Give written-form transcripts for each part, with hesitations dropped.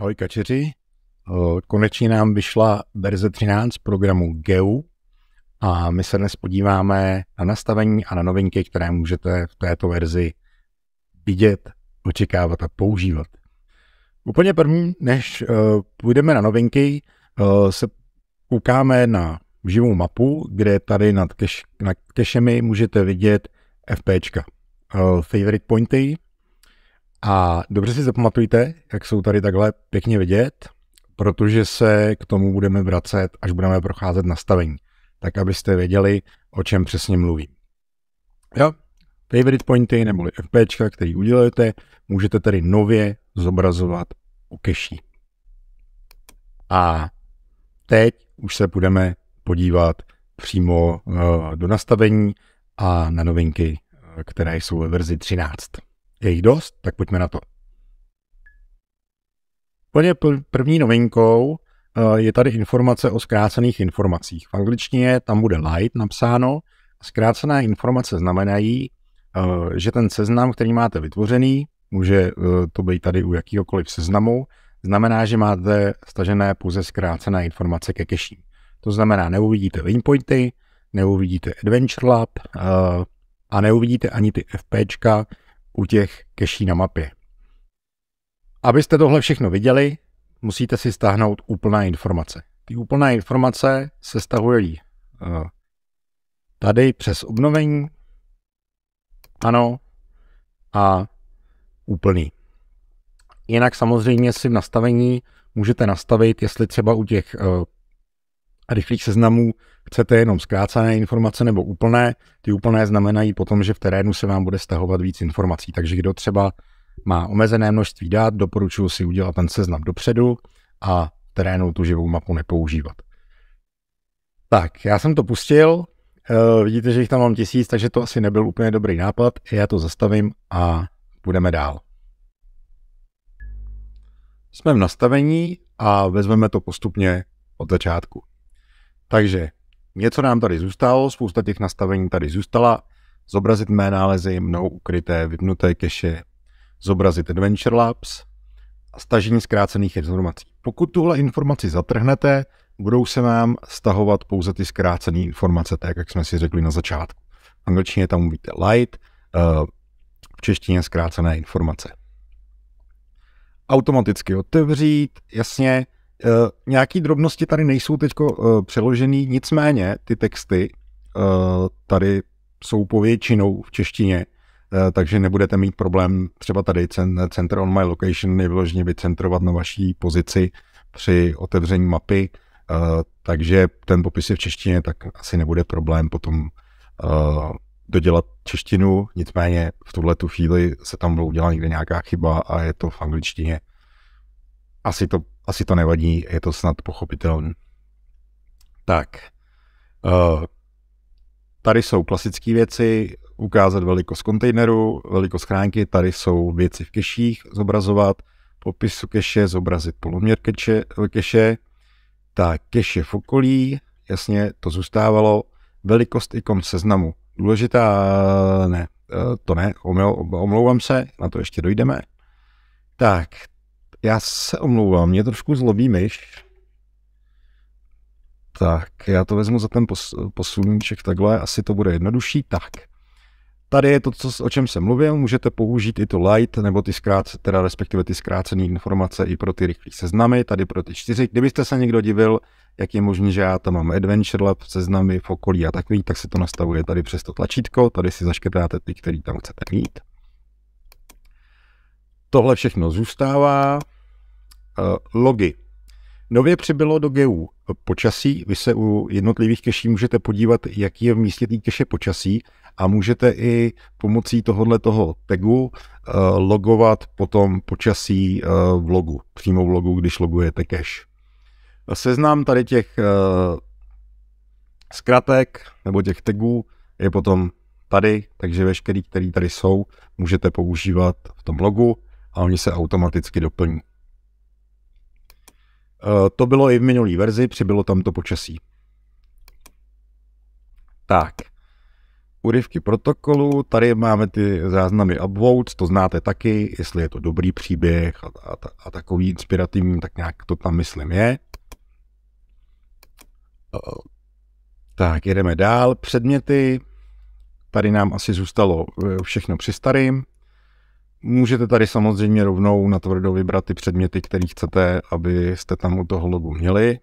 Ahoj kačeři, konečně nám vyšla verze 13 programu Geooh a my se dnes podíváme na nastavení a na novinky, které můžete v této verzi vidět, očekávat a používat. Úplně první, než půjdeme na novinky, se koukáme na živou mapu, kde tady nad kešemi můžete vidět FPčka, favorite pointy. A dobře si zapamatujte, jak jsou tady takhle pěkně vidět, protože se k tomu budeme vracet, až budeme procházet nastavení, tak abyste věděli, o čem přesně mluvím. Jo, favorite pointy neboli FPčka, který uděláte, můžete tady nově zobrazovat u keší. A teď už se budeme podívat přímo do nastavení a na novinky, které jsou ve verzi 13. Je jich dost, tak pojďme na to. Úplně první novinkou je tady informace o zkrácených informacích. V angličtině tam bude light napsáno. Zkrácené informace znamenají, že ten seznam, který máte vytvořený, může to být tady u jakýhokoliv seznamu, znamená, že máte stažené pouze zkrácené informace ke keši. To znamená, neuvidíte Winpointy, neuvidíte Adventure Lab a neuvidíte ani ty FPčka, u těch keší na mapě. Abyste tohle všechno viděli, musíte si stáhnout úplné informace. Ty úplné informace se stahují tady přes obnovení, ano, a úplný. Jinak samozřejmě si v nastavení můžete nastavit, jestli třeba u těch rychlých seznamů chcete jenom zkrácené informace nebo úplné. Ty úplné znamenají potom, že v terénu se vám bude stahovat víc informací. Takže kdo třeba má omezené množství dat, doporučuji si udělat ten seznam dopředu a v terénu tu živou mapu nepoužívat. Tak, já jsem to pustil. Vidíte, že jich tam mám 1000, takže to asi nebyl úplně dobrý nápad. Já to zastavím a půjdeme dál. Jsme v nastavení a vezmeme to postupně od začátku. Takže něco nám tady zůstalo, spousta těch nastavení tady zůstala. Zobrazit mé nálezy, mnou ukryté, vypnuté keše, zobrazit Adventure Labs a stažení zkrácených informací. Pokud tuhle informaci zatrhnete, budou se vám stahovat pouze ty zkrácené informace, tak jak jsme si řekli na začátku. V angličtině tam mluvíte light, v češtině zkrácené informace. Automaticky otevřít, jasně. Nějaké drobnosti tady nejsou teď přeložené, nicméně ty texty tady jsou povětšinou v češtině, takže nebudete mít problém třeba tady center on my location je vyloženě vycentrovat na vaší pozici při otevření mapy, takže ten popis je v češtině, tak asi nebude problém potom dodělat češtinu, nicméně v tuhletu chvíli se tam budou dělat někde nějaká chyba a je to v angličtině. Asi to nevadí, je to snad pochopitelné. Tak. Tady jsou klasické věci, ukázat velikost kontejneru, velikost schránky, tady jsou věci v keších, zobrazovat, popisu keše, zobrazit poloměr keše, tak keše v okolí, jasně, to zůstávalo, velikost ikon seznamu, důležitá, ne, to ne, omlouvám se, na to ještě dojdeme. Tak, já se omlouvám, mě trošku zlobí myš. Tak, já to vezmu za ten posuníček takhle, asi to bude jednodušší. Tak, tady je to, o čem jsem mluvil, můžete použít i to light, nebo respektive ty zkrácené informace i pro ty rychlé seznamy, tady pro ty 4. Kdybyste se někdo divil, jak je možné, že já tam mám Adventure Lab, seznamy v okolí a takový, tak se to nastavuje tady přes to tlačítko, tady si zaškrtáte ty, který tam chcete mít. Tohle všechno zůstává. Logy. Nově přibylo do Geooh počasí. Vy se u jednotlivých keší můžete podívat, jaký je v místě té keše počasí a můžete i pomocí tohoto tagu logovat potom počasí v logu. Přímo v logu, když logujete cache. Seznam tady těch zkratek nebo těch tagů je potom tady, takže veškerý, který tady jsou, můžete používat v tom logu a oni se automaticky doplní. To bylo i v minulý verzi, přibylo tam to počasí. Tak, Úryvky protokolu, tady máme ty záznamy upvotes, to znáte taky, jestli je to dobrý příběh a takový inspirativní, tak nějak to tam myslím je. Tak, jedeme dál, předměty, tady nám asi zůstalo všechno při starým. Můžete tady samozřejmě rovnou natvrdo vybrat ty předměty, které chcete, abyste tam u toho logu měli.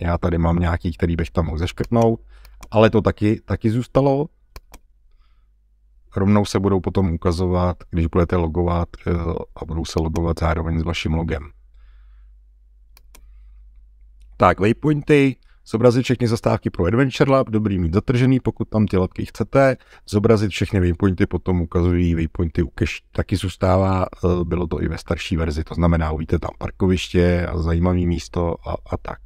Já tady mám nějaký, který bych tam mohl zaškrtnout, ale to taky zůstalo. Rovnou se budou potom ukazovat, když budete logovat a budou se logovat zároveň s vaším logem. Tak, waypointy. Zobrazit všechny zastávky pro Adventure Lab, dobrý mít zatržený, pokud tam ty labky chcete. Zobrazit všechny waypointy, potom ukazují waypointy u cache, taky zůstává, bylo to i ve starší verzi, to znamená, uvidíte tam parkoviště a zajímavé místo a tak.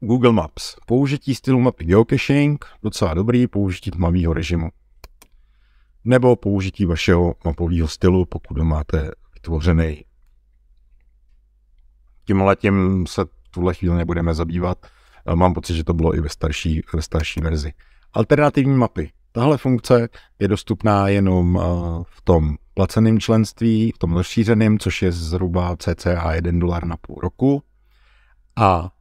Google Maps. Použití stylu mapy geocaching, docela dobrý, použití tmavého režimu. Nebo použití vašeho mapového stylu, pokud ho máte vytvořený. Tímhletím se tuhle chvíli nebudeme zabývat. Mám pocit, že to bylo i ve starší verzi. Alternativní mapy. Tahle funkce je dostupná jenom v tom placeném členství, v tom rozšířeném, což je zhruba cca $1 na půl roku. A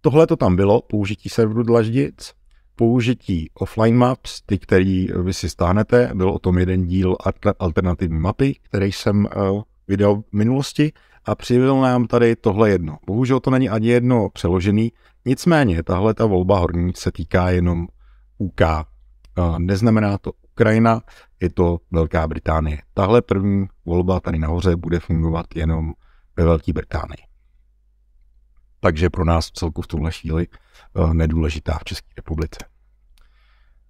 tohle to tam bylo, použití serveru Dlaždic, použití offline maps, ty, který vy si stáhnete, byl o tom jeden díl alternativní mapy, který jsem vydal v minulosti, a přibyl nám tady tohle jedno. Bohužel to není ani jedno přeložený, nicméně tahle ta volba horní se týká jenom UK. Neznamená to Ukrajina, je to Velká Británie. Tahle první volba tady nahoře bude fungovat jenom ve Velké Británii. Takže pro nás v celku v tuhle chvíli nedůležitá v České republice.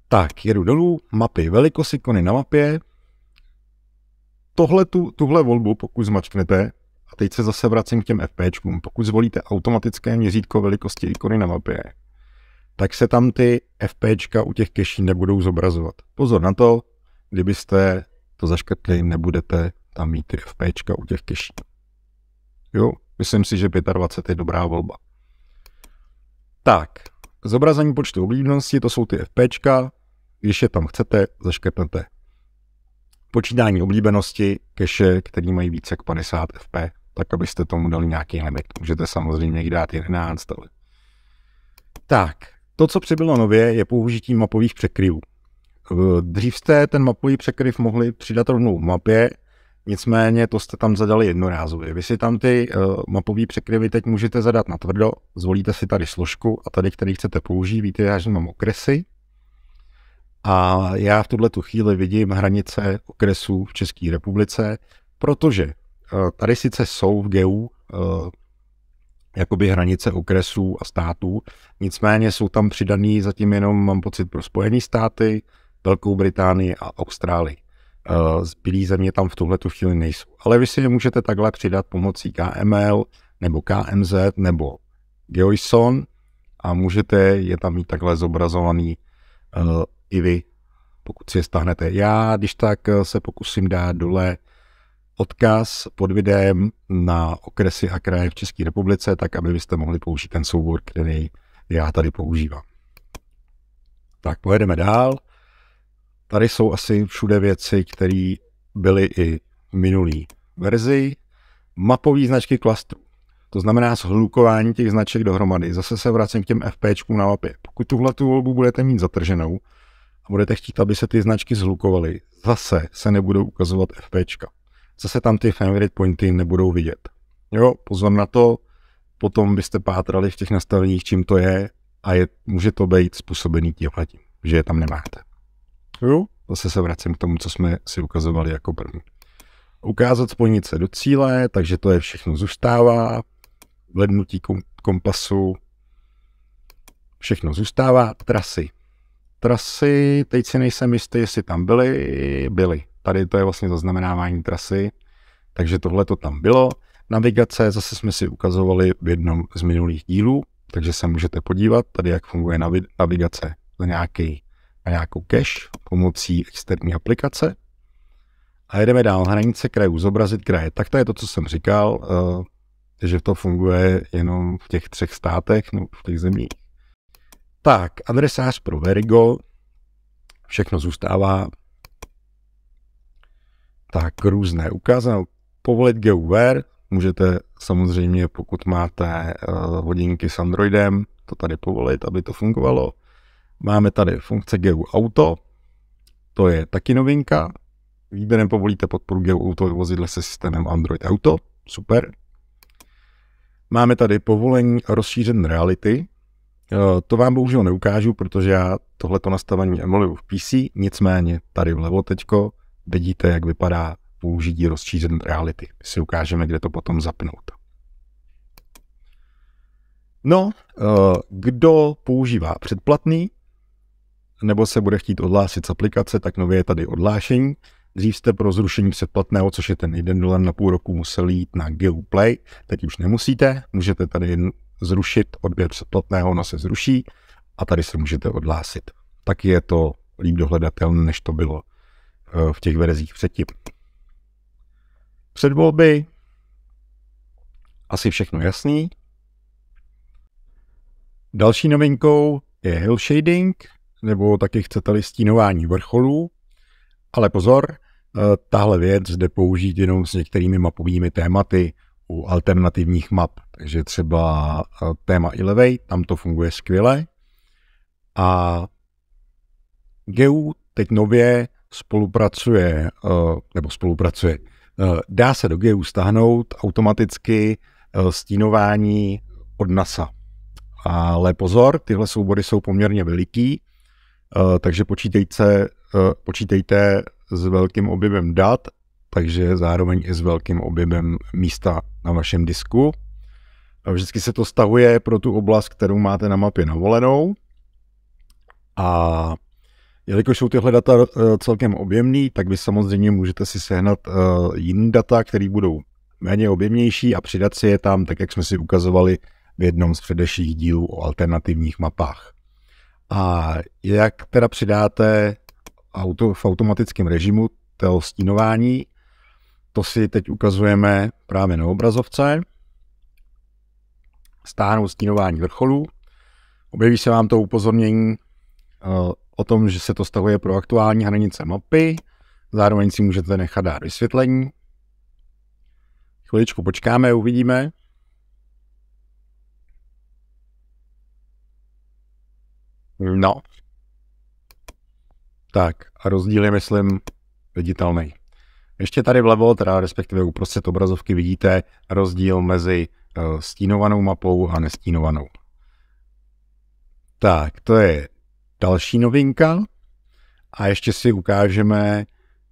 Tak, jedu dolů, mapy, velikost ikony na mapě. Tuhle volbu, pokud zmačknete, a teď se zase vracím k těm FPčkům. Pokud zvolíte automatické měřítko velikosti ikony na mapě, tak se tam ty FPčka u těch cacheů nebudou zobrazovat. Pozor na to, kdybyste to zaškrtli, nebudete tam mít ty FPčka u těch cacheů. Jo, myslím si, že 25 je dobrá volba. Tak, zobrazení počtu oblíbenosti, to jsou ty FPčka. Když je tam chcete, zaškrtnete. Počítání oblíbenosti cache, který mají více jak 50 FP, tak abyste tomu dali nějaký limit. Můžete samozřejmě dát 11. Ale... Tak, to, co přibylo nově, je použití mapových překryvů. Dřív jste ten mapový překryv mohli přidat rovnou v mapě, nicméně to jste tam zadali jednorázově. Vy si tam ty mapové překryvy teď můžete zadat na tvrdo, zvolíte si tady složku a tady, který chcete použít, víte, já že mám okresy. A já v tuhle chvíli vidím hranice okresů v České republice, protože tady sice jsou v Geooh jakoby hranice okresů a států, nicméně jsou tam přidaný zatím jenom, mám pocit, pro Spojené státy, Velkou Británii a Austrálii. Zbylé země tam v tuhle chvíli nejsou. Ale vy si je můžete takhle přidat pomocí KML nebo KMZ nebo GeoJSON a můžete je tam mít takhle zobrazovaný i vy, pokud si je stáhnete. Já, když tak, se pokusím dát dole odkaz pod videem na okresy a kraje v České republice, tak abyste mohli použít ten soubor, který já tady používám. Tak, pojedeme dál. Tady jsou asi všude věci, které byly i v minulý verzi. Mapové značky klastru. To znamená shlukování těch značek dohromady. Zase se vracím k těm FPčkům na mapě. Pokud tuhle volbu budete mít zatrženou a budete chtít, aby se ty značky shlukovaly, zase se nebudou ukazovat FPčka. Zase tam ty favorite pointy nebudou vidět. Jo, pozor na to, potom byste pátrali v těch nastaveních, čím to je, a může to být způsobený tímhletím, že je tam nemáte. Jo, zase se vracím k tomu, co jsme si ukazovali jako první. Ukázat spojnice do cíle, takže to je všechno zůstává. Vlednutí kompasu, všechno zůstává. Trasy. Trasy, teď si nejsem jistý, jestli tam byly. Tady to je vlastně zaznamenávání trasy, takže tohle to tam bylo. Navigace, zase jsme si ukazovali v jednom z minulých dílů, takže se můžete podívat tady, jak funguje navigace na nějakou cache pomocí externí aplikace. A jedeme dál, hranice krajů, zobrazit kraje. Tak to je to, co jsem říkal, že to funguje jenom v těch 3 státech, no v těch zemích. Tak, adresář pro Wherigo. Všechno zůstává. Tak, různé ukázal. Povolit GeoVer. Můžete samozřejmě, pokud máte hodinky s Androidem, to tady povolit, aby to fungovalo. Máme tady funkce GeoAuto. To je taky novinka. Výběrem povolíte podporu GeoAuto vozidle se systémem Android Auto. Super. Máme tady povolení rozšířen reality. To vám bohužel neukážu, protože já tohleto nastavení emuluju v PC, nicméně tady vlevo teďko vidíte, jak vypadá použití rozšířen reality. Si ukážeme, kde to potom zapnout. No, kdo používá předplatný, nebo se bude chtít odhlásit z aplikace, tak nově je tady odhlášení. Dřív jste pro zrušení předplatného, což je ten $1 na půl roku, museli jít na GeoPlay, teď už nemusíte, můžete tady zrušit, odběr předplatného, ono se zruší a tady se můžete odhlásit. Taky je to líp dohledatelné, než to bylo v těch verzích předtím. Předvolby, asi všechno jasný. Další novinkou je hill shading, nebo taky chcete-li stínování vrcholů, ale pozor, tahle věc jde použít jenom s některými mapovými tématy u alternativních map, takže třeba téma Elevate, tam to funguje skvěle. A Geooh teď nově spolupracuje, nebo spolupracuje, dá se do Geooh stáhnout automaticky stínování od NASA. Ale pozor, tyhle soubory jsou poměrně veliký, takže počítejte s velkým objemem dat, takže zároveň i s velkým objemem místa na vašem disku. Vždycky se to stahuje pro tu oblast, kterou máte na mapě navolenou. A jelikož jsou tyhle data celkem objemný, tak vy samozřejmě můžete si sehnat jiné data, které budou méně objemnější a přidat si je tam, tak jak jsme si ukazovali v jednom z předešlých dílů o alternativních mapách. A jak teda přidáte v automatickém režimu toho stínování, to si teď ukazujeme právě na obrazovce. Stáhnout stínování vrcholů. Objeví se vám to upozornění o tom, že se to stahuje pro aktuální hranice mapy. Zároveň si můžete nechat dát vysvětlení. Chviličku počkáme, uvidíme. No. Tak a rozdíl je, myslím, viditelný. Ještě tady vlevo, teda respektive uprostřed obrazovky vidíte rozdíl mezi stínovanou mapou a nestínovanou. Tak, to je další novinka. A ještě si ukážeme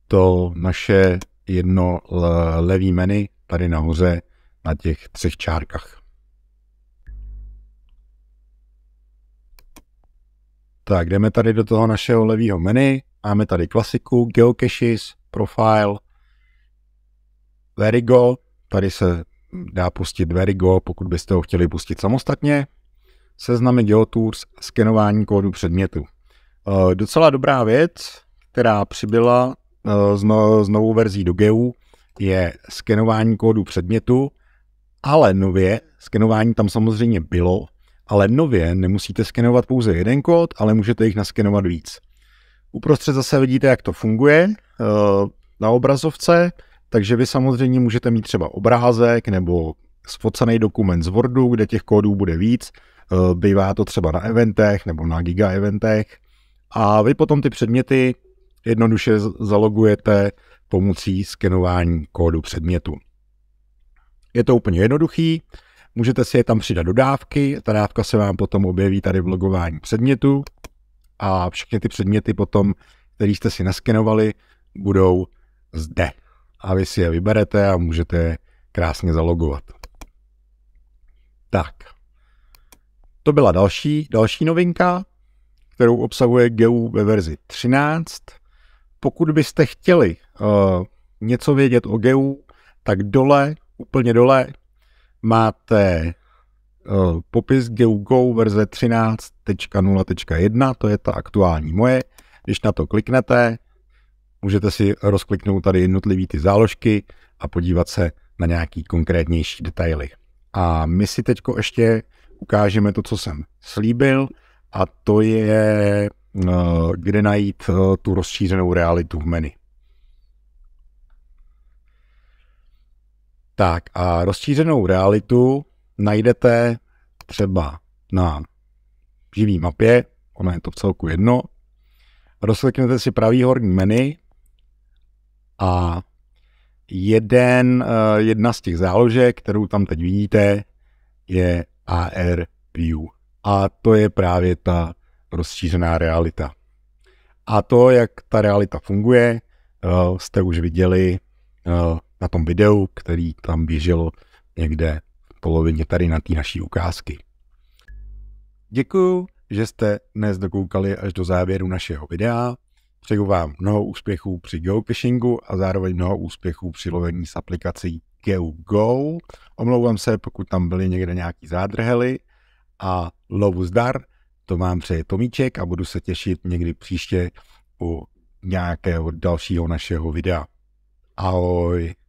to naše jedno levý menu tady nahoře na těch třech čárkách. Tak, jdeme tady do toho našeho levýho menu. Máme tady klasiku, geocaches, profile, Wherigo. Tady se dá pustit Wherigo, pokud byste ho chtěli pustit samostatně. Seznamy GeoTours, skenování kódu předmětu. Docela dobrá věc, která přibyla s novou verzí do Geooh, je skenování kódu předmětu, ale nově, skenování tam samozřejmě bylo, ale nově nemusíte skenovat pouze jeden kód, ale můžete jich naskenovat víc. Uprostřed zase vidíte, jak to funguje na obrazovce, takže vy samozřejmě můžete mít třeba obrázek nebo sfocený dokument z Wordu, kde těch kódů bude víc. Bývá to třeba na eventech nebo na giga eventech. A vy potom ty předměty jednoduše zalogujete pomocí skenování kódu předmětu. Je to úplně jednoduchý. Můžete si je tam přidat do dávky, ta dávka se vám potom objeví tady v logování předmětu a všechny ty předměty potom, které jste si naskenovali, budou zde. A vy si je vyberete a můžete je krásně zalogovat. Tak, to byla další novinka, kterou obsahuje Geooh ve verzi 13. Pokud byste chtěli něco vědět o Geooh, tak dole, úplně dole, máte popis Geooh verze 13.0.1, to je ta aktuální moje. Když na to kliknete, můžete si rozkliknout tady jednotlivé ty záložky a podívat se na nějaký konkrétnější detaily. A my si teď ještě ukážeme to, co jsem slíbil, a to je, kde najít tu rozšířenou realitu v menu. Tak a rozšířenou realitu najdete třeba na živý mapě, ona je to v celku jedno. Rozkliknete si pravý horní menu a jedna z těch záložek, kterou tam teď vidíte, je AR view. A to je právě ta rozšířená realita. A to, jak ta realita funguje, jste už viděli na tom videu, který tam běželo někde v polovině tady na té naší ukázky. Děkuju, že jste dnes dokoukali až do závěru našeho videa. Přeju vám mnoho úspěchů při geocachingu a zároveň mnoho úspěchů při lovení s aplikací GeooGo. Omlouvám se, pokud tam byly někde nějaký zádrhely, a lovu zdar, to vám přeje Tomíček a budu se těšit někdy příště u nějakého dalšího našeho videa. Ahoj!